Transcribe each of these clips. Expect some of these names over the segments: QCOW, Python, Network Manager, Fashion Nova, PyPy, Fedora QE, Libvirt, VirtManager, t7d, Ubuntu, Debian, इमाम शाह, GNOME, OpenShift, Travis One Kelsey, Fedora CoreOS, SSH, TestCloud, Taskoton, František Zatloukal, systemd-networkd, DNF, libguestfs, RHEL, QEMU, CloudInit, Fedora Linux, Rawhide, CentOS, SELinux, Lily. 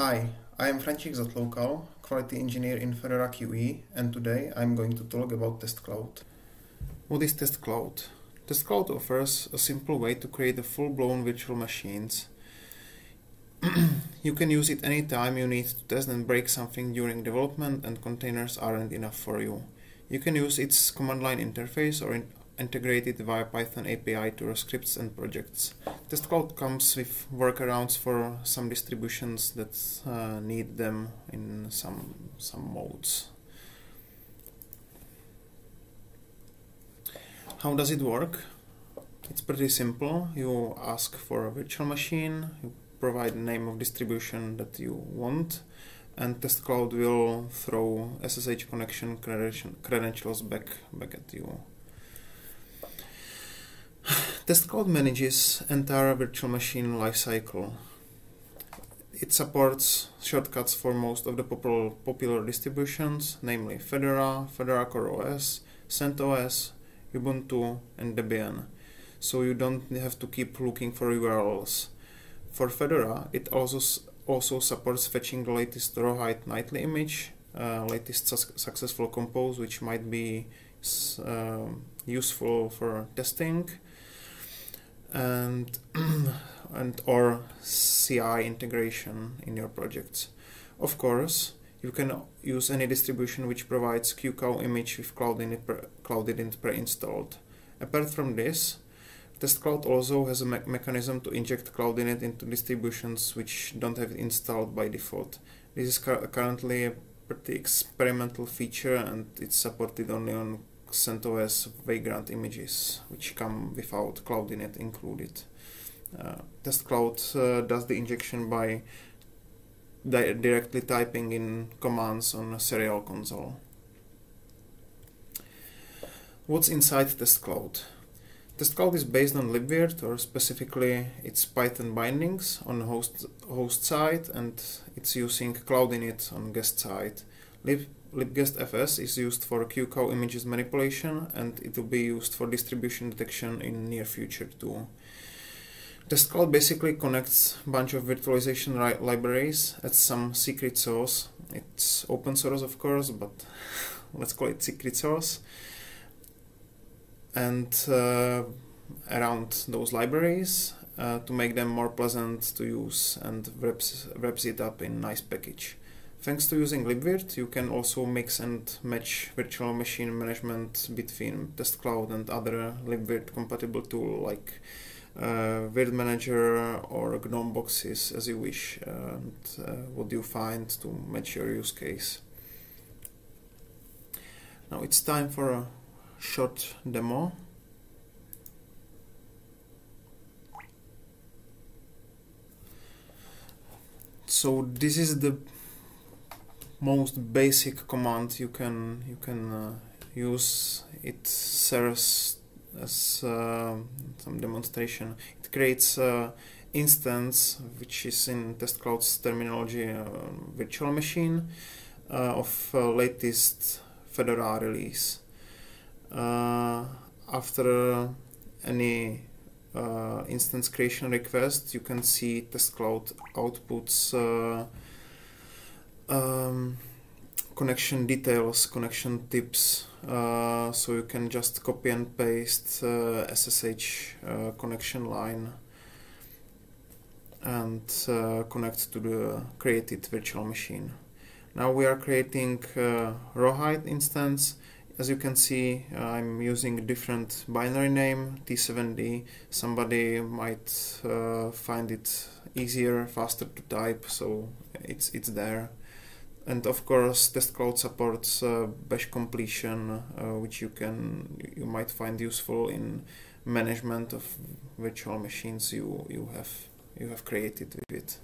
Hi, I am František Zatloukal, quality engineer in Fedora QE, and today I am going to talk about TestCloud. What is TestCloud? TestCloud offers a simple way to create a full-blown virtual machines. You can use it anytime you need to test and break something during development and containers aren't enough for you. You can use its command line interface or integrate it via Python API to your scripts and projects. TestCloud comes with workarounds for some distributions that need them in some modes. How does it work? It's pretty simple. You ask for a virtual machine, you provide the name of distribution that you want, and TestCloud will throw SSH connection credentials back at you. TestCloud manages entire virtual machine lifecycle. It supports shortcuts for most of the popular distributions, namely Fedora, Fedora CoreOS, CentOS, Ubuntu, and Debian. So you don't have to keep looking for URLs. For Fedora, it also supports fetching the latest Rawhide nightly image, latest successful compose, which might be useful for testing. and/or CI integration in your projects. Of course, you can use any distribution which provides QCOW image with CloudInit pre-installed. Apart from this, TestCloud also has a mechanism to inject CloudInit into distributions which don't have it installed by default. This is currently a pretty experimental feature and it's supported only on CentOS Vagrant images, which come without CloudInit included. TestCloud does the injection by directly typing in commands on a serial console. What's inside TestCloud? TestCloud is based on Libvirt, or specifically its Python bindings on host side, and it's using CloudInit on guest side. libguestfs is used for QCOW images manipulation, and it will be used for distribution detection in near future too. TestCloud basically connects a bunch of virtualization libraries at some secret source. It's open source, of course, but let's call it secret source. And around those libraries to make them more pleasant to use, and wraps it up in a nice package. Thanks to using Libvirt, you can also mix and match virtual machine management between TestCloud and other Libvirt compatible tools like VirtManager or GNOME boxes as you wish, and what you find to match your use case. Now it's time for a short demo. So this is the most basic command you can use. It serves as some demonstration. It creates an instance, which is in TestCloud's terminology virtual machine, of latest Fedora release. After any instance creation request, you can see TestCloud outputs connection details, connection tips, so you can just copy and paste SSH connection line and connect to the created virtual machine. Now we are creating a Rawhide instance. As you can see, I'm using different binary name, t7d. Somebody might find it easier, faster to type, so it's there. And of course, TestCloud supports bash completion, which you might find useful in management of virtual machines you have created with it.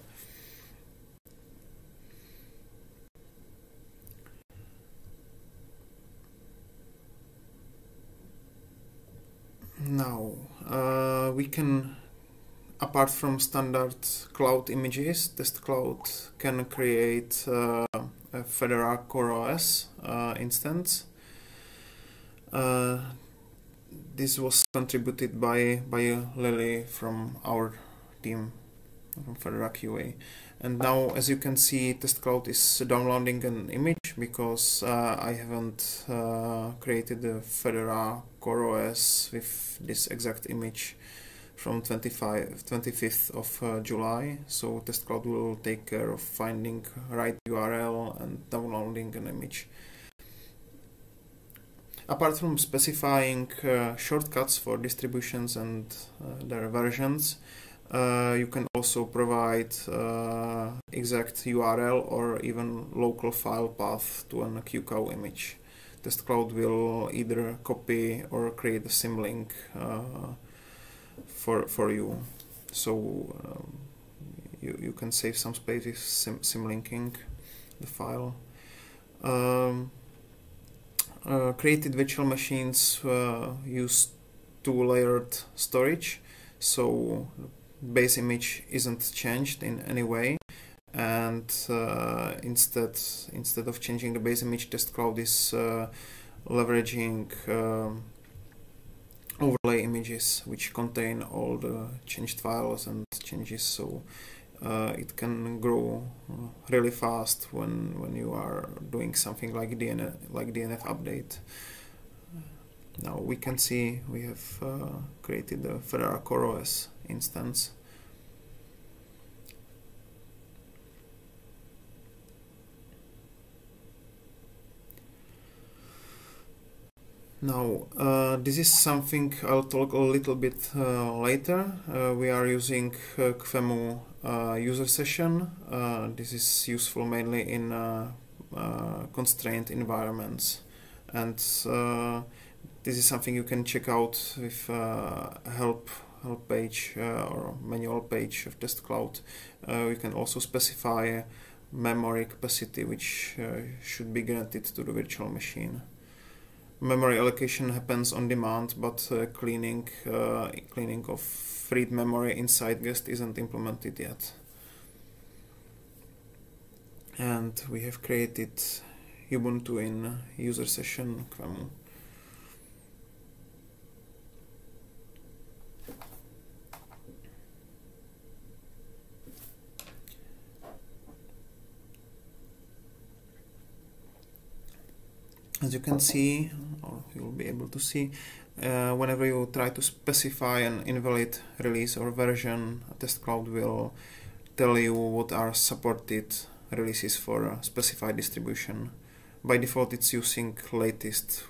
Now we can, apart from standard cloud images, TestCloud can create a Fedora CoreOS instance. This was contributed by Lily from our team from Fedora QE. And now, as you can see, TestCloud is downloading an image because I haven't created the Fedora CoreOS with this exact image from 25th of July. So TestCloud will take care of finding right URL and downloading an image. Apart from specifying shortcuts for distributions and their versions, you can also provide exact URL or even local file path to an QCOW image. TestCloud will either copy or create a symlink for you, so you can save some space with symlinking the file. Created virtual machines use two-layered storage, so the base image isn't changed in any way, and instead of changing the base image, TestCloud is leveraging overlay images which contain all the changed files and changes, so it can grow really fast when you are doing something like DNF update. Now we can see we have created the Fedora CoreOS instance. Now, this is something I'll talk a little bit later. We are using QEMU user session. This is useful mainly in constrained environments, and this is something you can check out with help page or manual page of TestCloud. We can also specify memory capacity which should be granted to the virtual machine. Memory allocation happens on demand, but cleaning of freed memory inside guest isn't implemented yet. And we have created Ubuntu in user session QEMU. As you can see, or you'll be able to see, whenever you try to specify an invalid release or version, TestCloud will tell you what are supported releases for a specified distribution. By default, it's using latest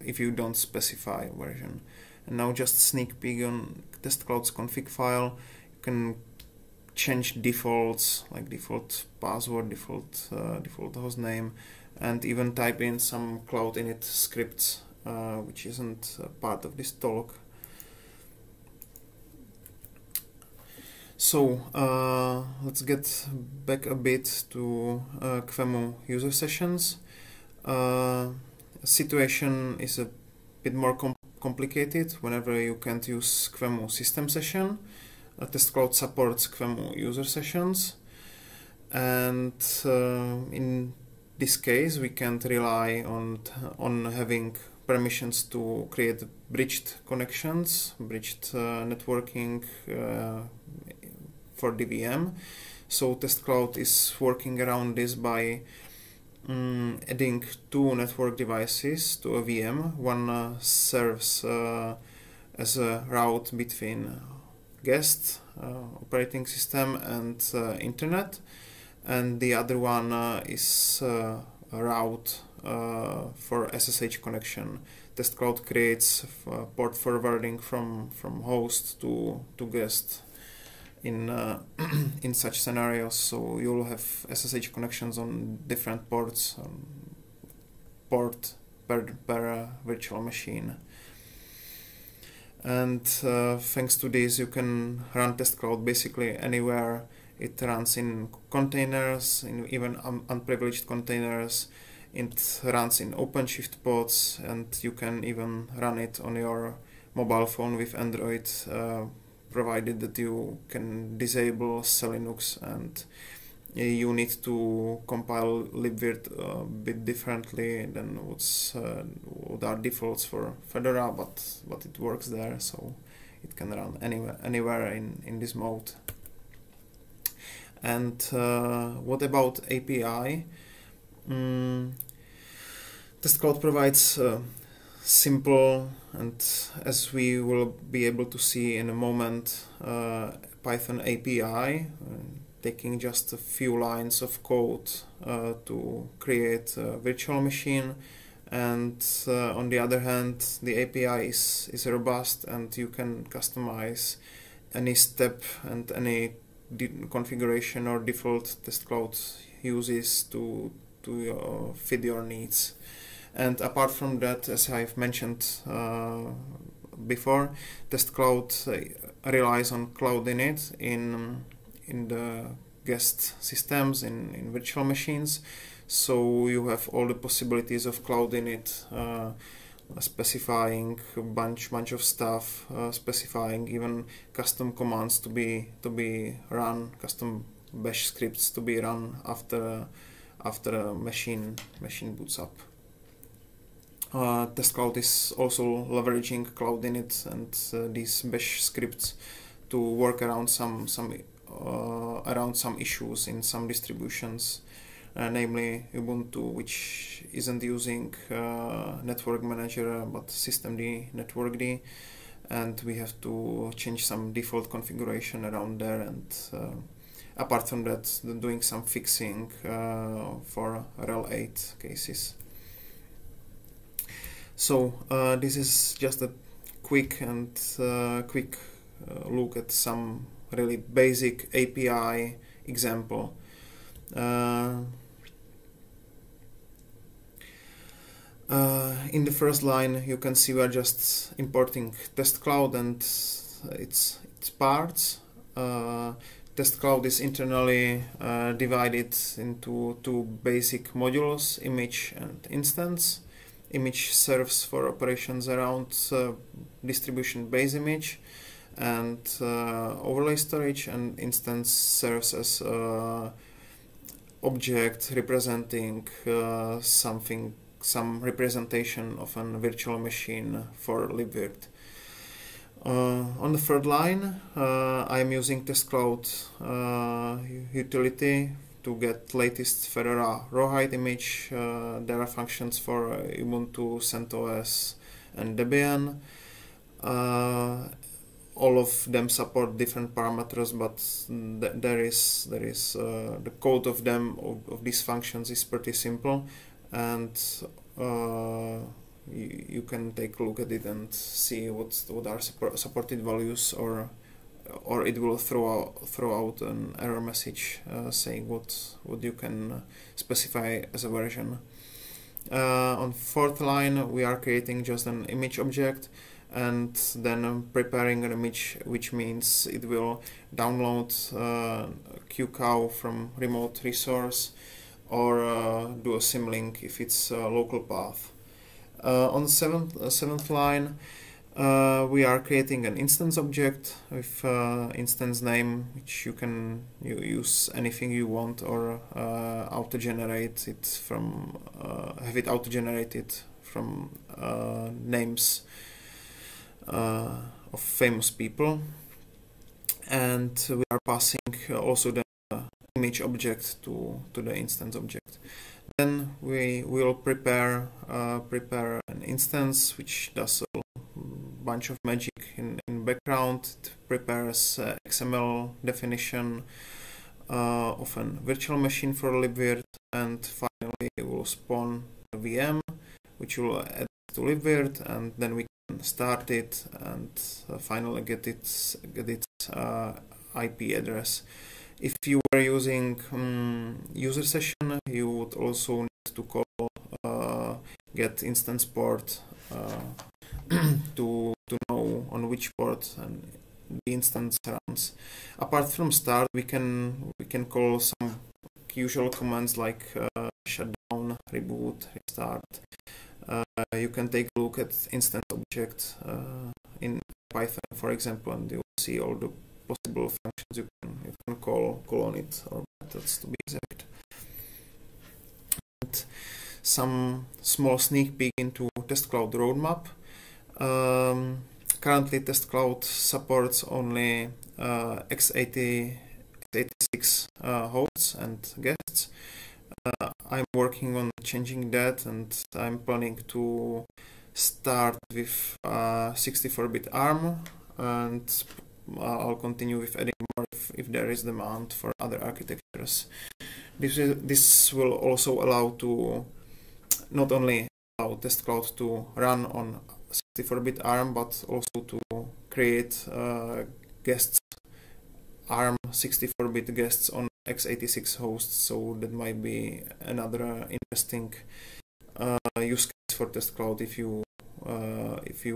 if you don't specify a version. And now just sneak peek on TestCloud's config file. You can change defaults, like default password, default hostname, and even type in some CloudInit scripts, which isn't part of this talk. So let's get back a bit to QEMU user sessions. Situation is a bit more complicated whenever you can't use QEMU system session. TestCloud supports QEMU user sessions, and in this case we can't rely on having permissions to create bridged connections, bridged networking for the VM. So TestCloud is working around this by adding two network devices to a VM. One serves as a route between guest, operating system, and internet, and the other one is a route for SSH connection. TestCloud creates port forwarding from host to guest in such scenarios, so you'll have SSH connections on different ports, port per virtual machine. And thanks to this, you can run TestCloud basically anywhere. It runs in containers, in even unprivileged containers. It runs in OpenShift pods, and you can even run it on your mobile phone with Android, provided that you can disable SELinux, and you need to compile Libvirt a bit differently than what are defaults for Fedora, but it works there, so it can run anywhere in this mode. And what about API? TestCloud provides simple and, as we will be able to see in a moment, Python API, taking just a few lines of code to create a virtual machine. And on the other hand, the API is robust, and you can customize any step and any configuration or default TestCloud uses to fit your needs. And apart from that, as I've mentioned before, TestCloud relies on CloudInit in the guest systems, in virtual machines. So you have all the possibilities of CloudInit, specifying a bunch of stuff, specifying even custom commands to be run, custom bash scripts to be run after a machine boots up. TestCloud is also leveraging CloudInit and these bash scripts to work around some issues in some distributions. Namely Ubuntu, which isn't using Network Manager but systemd-networkd, and we have to change some default configuration around there. And apart from that, doing some fixing for RHEL 8 cases. So this is just a quick look at some really basic API example. In the first line, you can see we are just importing TestCloud and its parts. TestCloud is internally divided into two basic modules, image and instance. Image serves for operations around distribution-based image and overlay storage, and instance serves as object representing some representation of a virtual machine for Libvirt. On the third line, I am using TestCloud utility to get latest Fedora Rawhide image. There are functions for Ubuntu, CentOS, and Debian. All of them support different parameters, but the code of them of these functions is pretty simple, and you can take a look at it and see what are supported values, or it will throw out an error message saying what you can specify as a version. On fourth line, we are creating just an image object, and then preparing an image, which means it will download QCOW from remote resource, or do a symlink if it's a local path. On seventh line, we are creating an instance object with instance name, which you use anything you want, or auto-generate it from have it auto-generated from names of famous people. And we are passing also the image object to the instance object. Then we will prepare an instance which does a bunch of magic in background. It prepares XML definition of a virtual machine for Libvirt, and finally we will spawn a VM which will add to Libvirt, and then we start it and finally get its IP address. If you were using user session, you would also need to call get instance port to know on which port and the instance runs. Apart from start, we can call some usual commands like shutdown, reboot, restart. You can take a look at instance object in Python, for example, and you will see all the possible functions you can call on it, or methods to be exact. And some small sneak peek into TestCloud roadmap. Currently, TestCloud supports only x86 86 hosts and guests. I'm working on changing that, and I'm planning to start with 64-bit ARM, and I'll continue with adding more if there is demand for other architectures. This will also allow to not only allow TestCloud to run on 64-bit ARM, but also to create guests, ARM 64-bit guests on x86 hosts. So that might be another interesting use case for TestCloud if you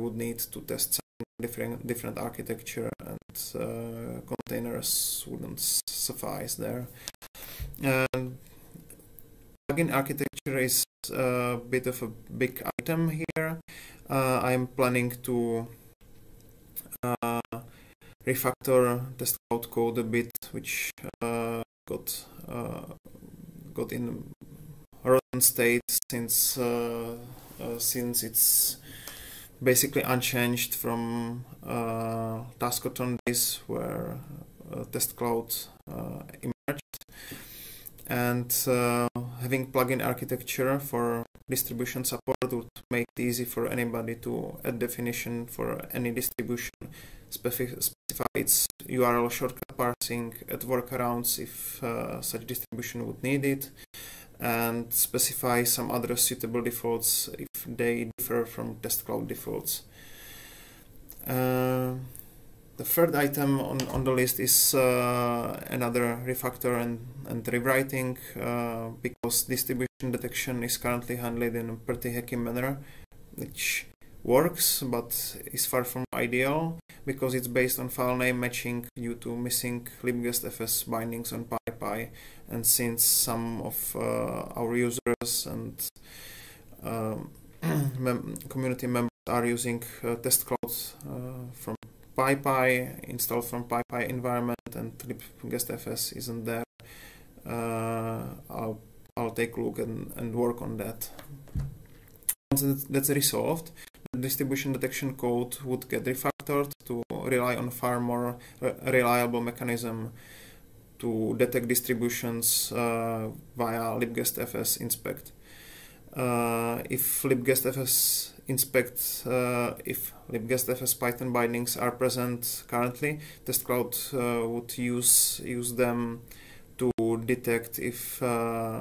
would need to test some different architecture, and containers wouldn't suffice there. Plugin architecture is a bit of a big item here. I'm planning to refactor TestCloud code a bit, which got in rotten state since it's basically unchanged from Taskoton days where TestCloud emerged. And having plugin architecture for distribution support would make it easy for anybody to add definition for any distribution, specify its URL shortcut parsing, add workarounds if such distribution would need it, and specify some other suitable defaults if they differ from TestCloud defaults. The third item on the list is another refactor and rewriting, because distribution detection is currently handled in a pretty hacky manner, which works but is far from ideal because it's based on file name matching due to missing libguestfs bindings on PyPy, and since some of our users and community members are using TestCloud from PyPy, installed from PyPy environment, and libguestfs isn't there, I'll take a look and work on that. Once that's resolved, the distribution detection code would get refactored to rely on far more reliable mechanism to detect distributions via libguestfs inspect. If libguestfs inspect, if libguestfs Python bindings are present currently, TestCloud would use them to detect if you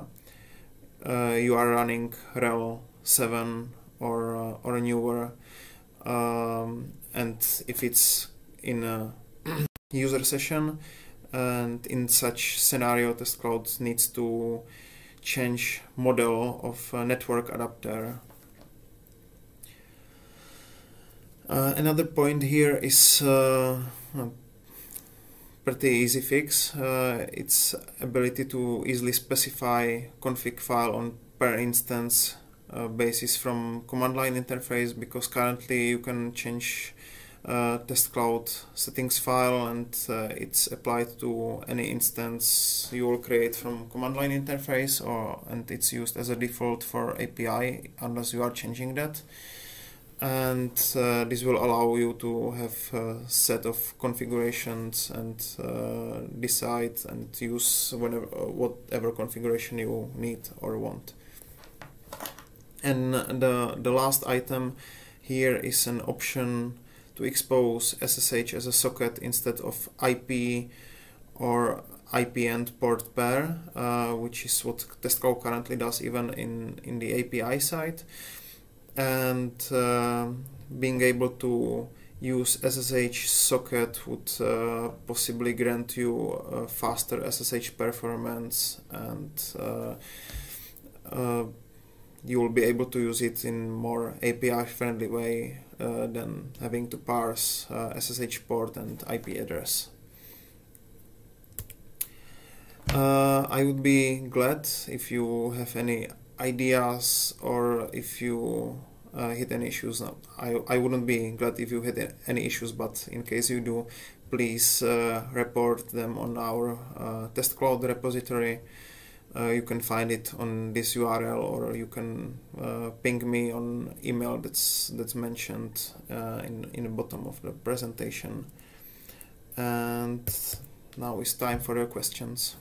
are running RHEL 7 or newer, and if it's in a user session. And in such scenario, TestCloud needs to change model of a network adapter. Another point here is a pretty easy fix. Its ability to easily specify config file on per instance basis from command line interface, because currently you can change TestCloud settings file and it's applied to any instance you will create from command line interface, and it's used as a default for API unless you are changing that. And this will allow you to have a set of configurations and decide and use whatever configuration you need or want. And the last item here is an option to expose SSH as a socket instead of IP or IPN port pair, which is what TestCloud currently does even in the API side. And being able to use SSH socket would possibly grant you faster SSH performance, and you will be able to use it in more API-friendly way than having to parse SSH port and IP address. I would be glad if you have any ideas, or if you hit any issues. I wouldn't be glad if you hit any issues, but in case you do, please report them on our TestCloud repository. You can find it on this URL, or you can ping me on email that's mentioned in the bottom of the presentation. And now it's time for your questions.